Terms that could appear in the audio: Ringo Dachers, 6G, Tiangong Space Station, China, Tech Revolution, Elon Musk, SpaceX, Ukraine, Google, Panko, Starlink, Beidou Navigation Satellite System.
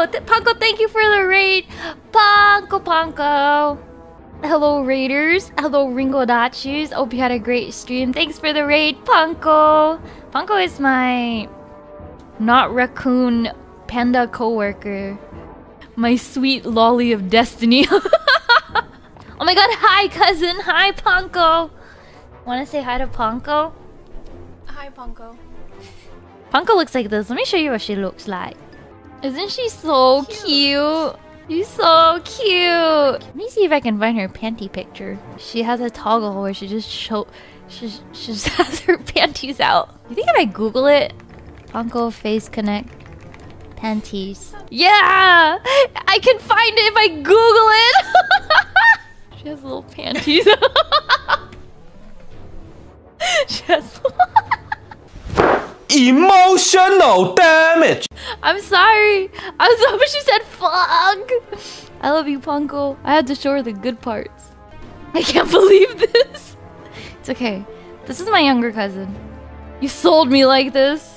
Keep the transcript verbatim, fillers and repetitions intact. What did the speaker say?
Panko! Th Panko, thank you for the raid! Panko, Panko! Hello, raiders. Hello, Ringo Dachers. Hope you had a great stream. Thanks for the raid, Panko! Panko is my... not raccoon panda coworker. My sweet lolly of destiny. Oh my god, hi, cousin! Hi, Panko! Wanna say hi to Panko? Hi, Panko. Panko looks like this. Let me show you what she looks like. Isn't she so cute? She's so cute! Let me see if I can find her panty picture. She has a toggle where she just show... She, she just has her panties out. You think if I Google it? Panko Face Connect panties. Yeah! I can find it if I Google it! She has little panties. She has... Emotional damage! I'm sorry! I'm sorry, but she said fuck! I love you, Panko. I had to show her the good parts. I can't believe this! It's okay. This is my younger cousin. You sold me like this.